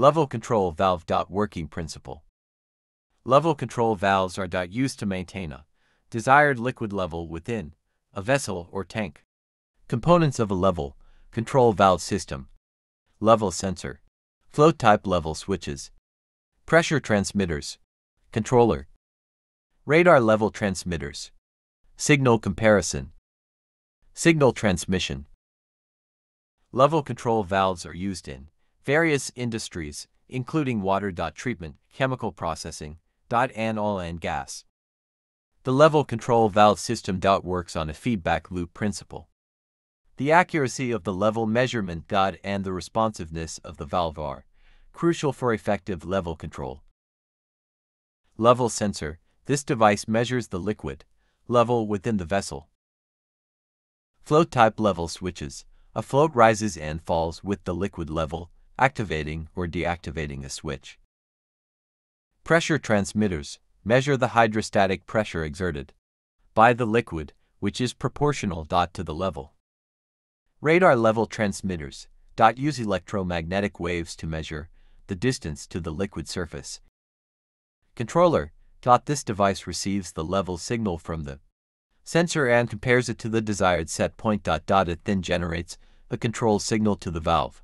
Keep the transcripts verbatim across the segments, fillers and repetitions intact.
Level control valve. Working principle. Level control valves are used to maintain a desired liquid level within a vessel or tank. Components of a level control valve system: level sensor, flow type level switches, pressure transmitters, controller, radar level transmitters, signal comparison, signal transmission. Level control valves are used in various industries, including water treatment, chemical processing, and oil and gas. The level control valve system works on a feedback loop principle. The accuracy of the level measurement and the responsiveness of the valve are crucial for effective level control. Level sensor. This device measures the liquid level within the vessel. Flow type level switches. A float rises and falls with the liquid level, activating or deactivating a switch. Pressure transmitters measure the hydrostatic pressure exerted by the liquid, which is proportional to the level. Radar level transmitters use electromagnetic waves to measure the distance to the liquid surface. Controller. This device receives the level signal from the sensor and compares it to the desired set point. It then generates the control signal to the valve.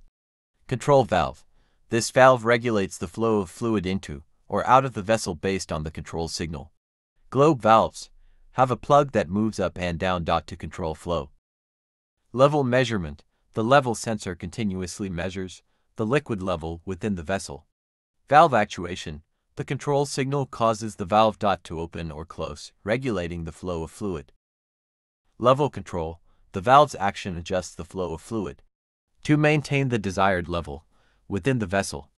Control valve. This valve regulates the flow of fluid into or out of the vessel based on the control signal. Globe valves have a plug that moves up and down to control flow. Level measurement. The level sensor continuously measures the liquid level within the vessel. Valve actuation. The control signal causes the valve to open or close, regulating the flow of fluid. Level control. The valve's action adjusts the flow of fluid to maintain the desired level within the vessel.